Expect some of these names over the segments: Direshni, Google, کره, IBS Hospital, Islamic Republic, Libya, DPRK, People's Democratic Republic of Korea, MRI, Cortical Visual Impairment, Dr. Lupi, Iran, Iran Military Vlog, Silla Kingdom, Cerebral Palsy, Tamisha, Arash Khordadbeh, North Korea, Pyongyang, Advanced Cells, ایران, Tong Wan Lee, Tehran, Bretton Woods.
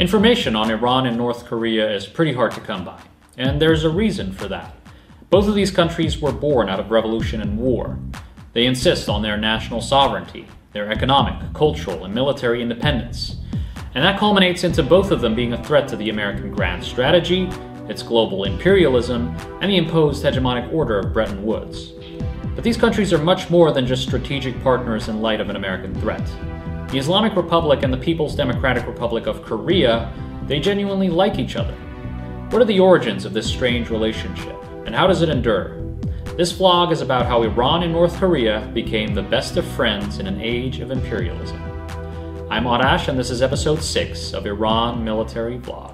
Information on Iran and North Korea is pretty hard to come by, and there's a reason for that. Both of these countries were born out of revolution and war. They insist on their national sovereignty, their economic, cultural, and military independence. And that culminates into both of them being a threat to the American grand strategy, its global imperialism, and the imposed hegemonic order of Bretton Woods. But these countries are much more than just strategic partners in light of an American threat. The Islamic Republic and the People's Democratic Republic of Korea, they genuinely like each other. What are the origins of this strange relationship, and how does it endure? This vlog is about how Iran and North Korea became the best of friends in an age of imperialism. I'm Arash, and this is episode 6 of Iran Military Vlog.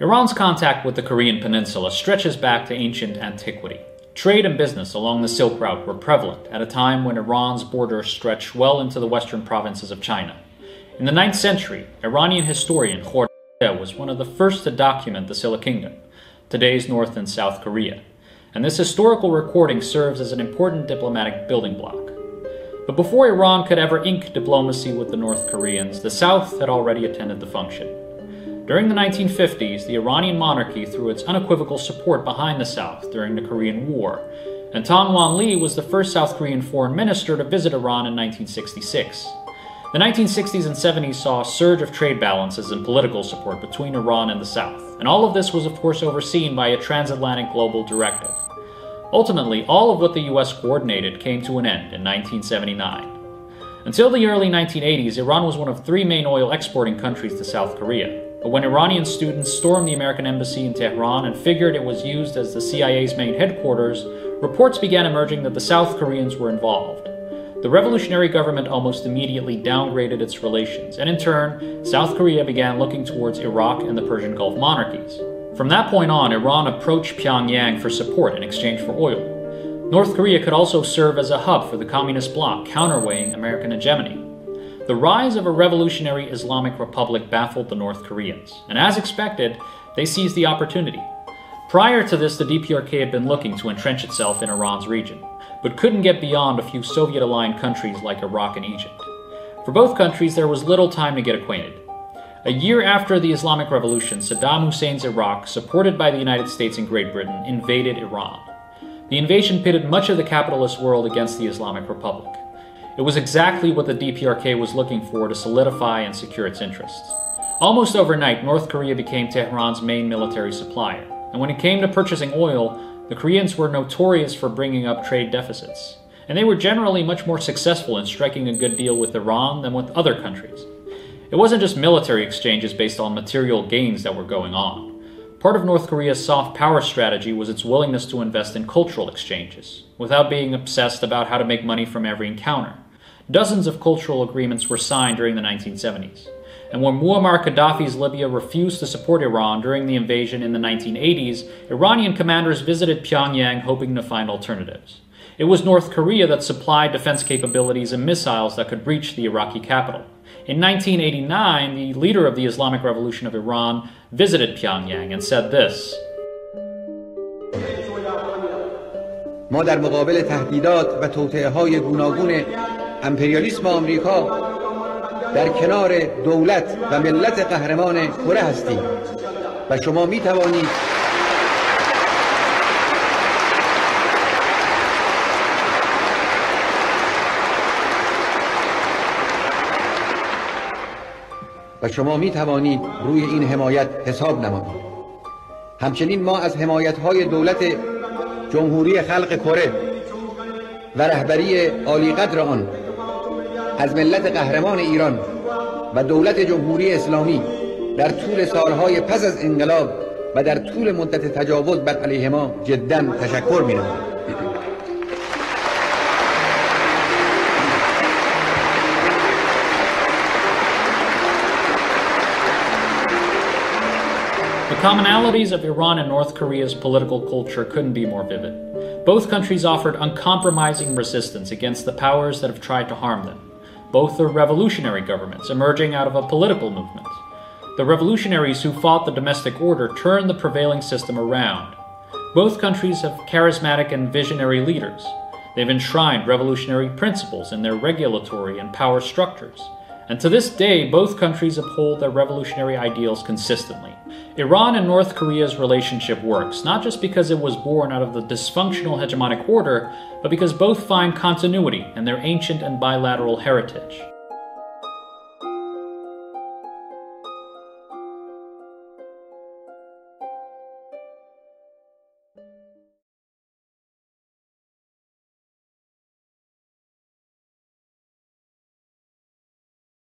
Iran's contact with the Korean peninsula stretches back to ancient antiquity. Trade and business along the Silk Route were prevalent at a time when Iran's borders stretched well into the western provinces of China. In the 9th century, Iranian historian Khordadbeh was one of the first to document the Silla Kingdom, today's North and South Korea, and this historical recording serves as an important diplomatic building block. But before Iran could ever ink diplomacy with the North Koreans, the South had already attended the function. During the 1950s, the Iranian monarchy threw its unequivocal support behind the South during the Korean War, and Tong Wan Lee was the first South Korean foreign minister to visit Iran in 1966. The 1960s and 70s saw a surge of trade balances and political support between Iran and the South, and all of this was of course overseen by a transatlantic global directive. Ultimately, all of what the US coordinated came to an end in 1979. Until the early 1980s, Iran was one of 3 main oil exporting countries to South Korea. But when Iranian students stormed the American embassy in Tehran and figured it was used as the CIA's main headquarters, reports began emerging that the South Koreans were involved. The revolutionary government almost immediately downgraded its relations, and in turn, South Korea began looking towards Iraq and the Persian Gulf monarchies. From that point on, Iran approached Pyongyang for support in exchange for oil. North Korea could also serve as a hub for the communist bloc counterweighing American hegemony. The rise of a revolutionary Islamic Republic baffled the North Koreans, and as expected, they seized the opportunity. Prior to this, the DPRK had been looking to entrench itself in Iran's region, but couldn't get beyond a few Soviet-aligned countries like Iraq and Egypt. For both countries, there was little time to get acquainted. A year after the Islamic Revolution, Saddam Hussein's Iraq, supported by the United States and Great Britain, invaded Iran. The invasion pitted much of the capitalist world against the Islamic Republic. It was exactly what the DPRK was looking for to solidify and secure its interests. Almost overnight, North Korea became Tehran's main military supplier, and when it came to purchasing oil, the Koreans were notorious for bringing up trade deficits, and they were generally much more successful in striking a good deal with Iran than with other countries. It wasn't just military exchanges based on material gains that were going on. Part of North Korea's soft power strategy was its willingness to invest in cultural exchanges, without being obsessed about how to make money from every encounter. Dozens of cultural agreements were signed during the 1970s, and when Muammar Gaddafi's Libya refused to support Iran during the invasion in the 1980s, Iranian commanders visited Pyongyang hoping to find alternatives. It was North Korea that supplied defense capabilities and missiles that could reach the Iraqi capital. In 1989, the leader of the Islamic Revolution of Iran visited Pyongyang and said this. ما در مقابل تهدیدات و توطئه‌های گوناگون امپریالیسم آمریکا در کنار دولت و ملت قهرمان کره هستیم و شما می توانید روی این حمایت حساب نمایید. همچنین ما از حمایت‌های دولت جمهوری خلق کره و رهبری عالی قدر آن از ملت قهرمان ایران و دولت جمهوری اسلامی در طول سالهای پس از انقلاب و در طول مدت تجاوز بر علیه ما جدا تشکر می‌نمایم. The commonalities of Iran and North Korea's political culture couldn't be more vivid. Both countries offered uncompromising resistance against the powers that have tried to harm them. Both are revolutionary governments emerging out of a political movement. The revolutionaries who fought the domestic order turned the prevailing system around. Both countries have charismatic and visionary leaders. They've enshrined revolutionary principles in their regulatory and power structures. And to this day, both countries uphold their revolutionary ideals consistently. Iran and North Korea's relationship works, not just because it was born out of the dysfunctional hegemonic order, but because both find continuity in their ancient and bilateral heritage.